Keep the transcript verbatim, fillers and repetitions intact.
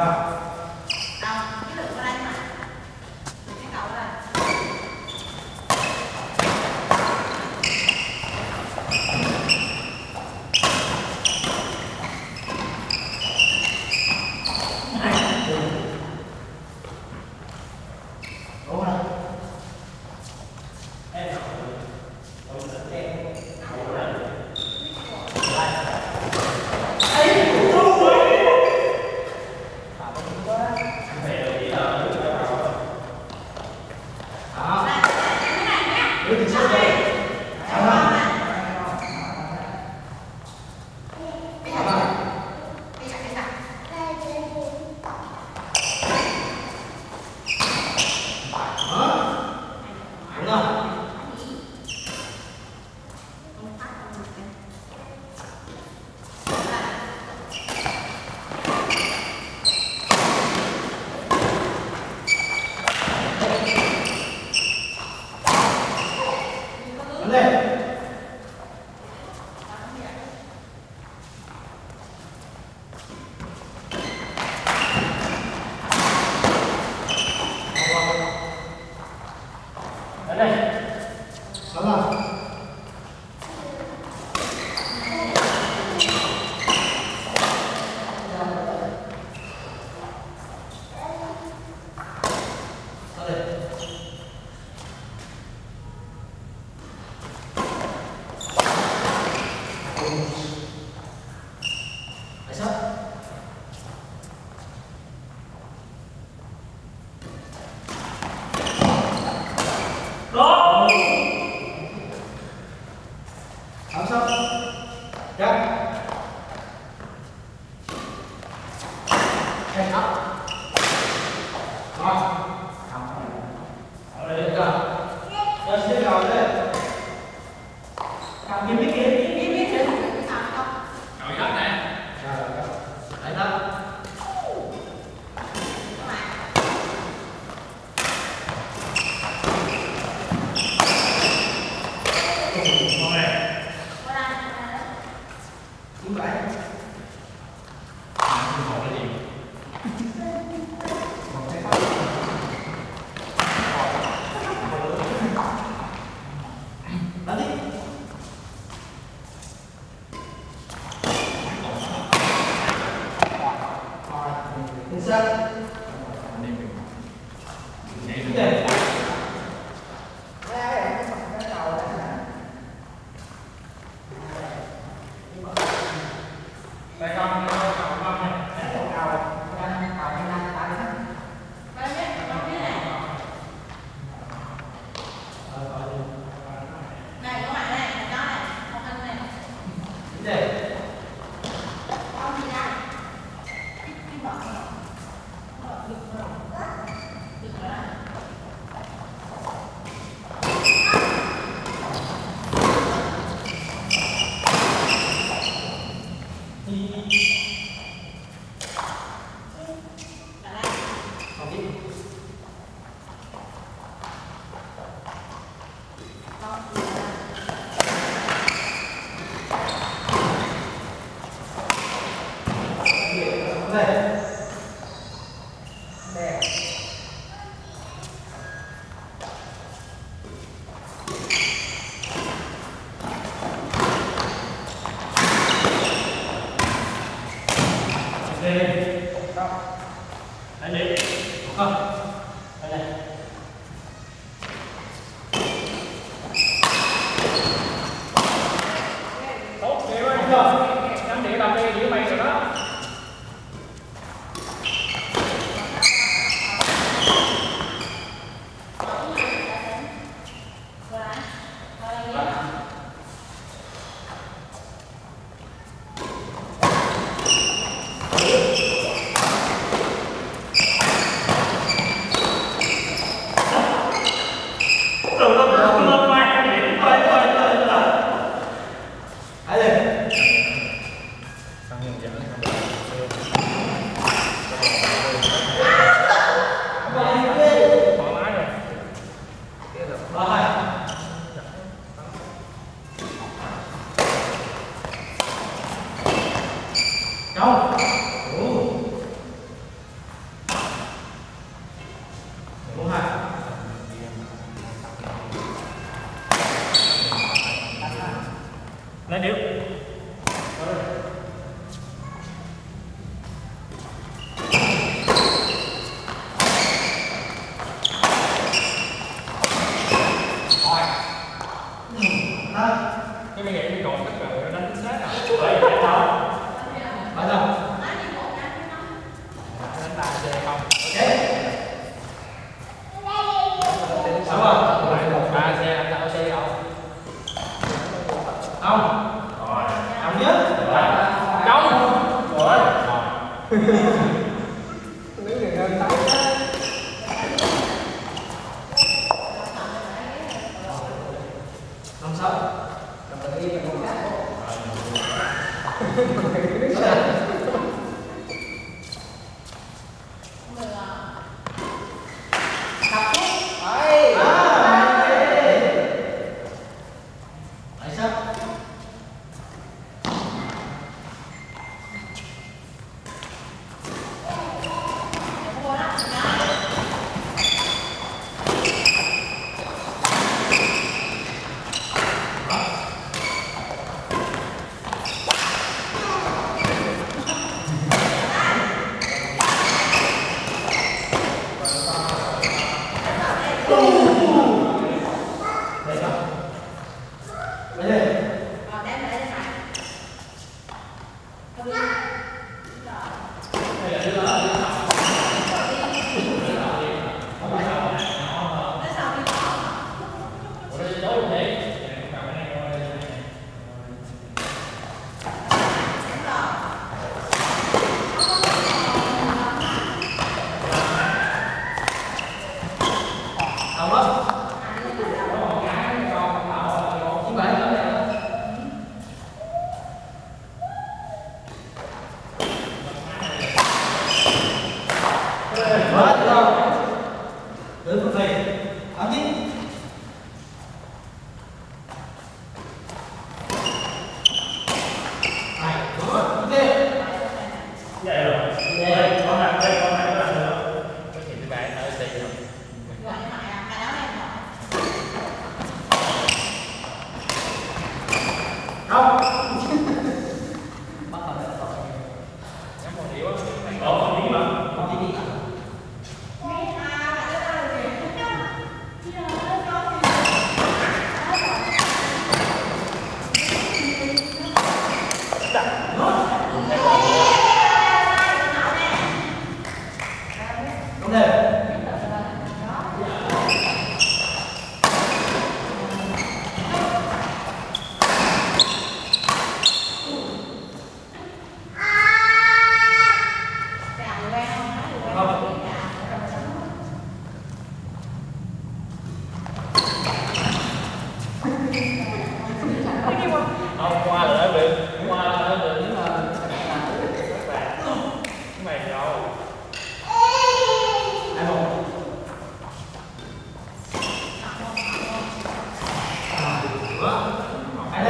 Vâng. Đâu, cái lượng của anh mà. Cái cầu đó là. Đâu? Ủa. 好，来嘞！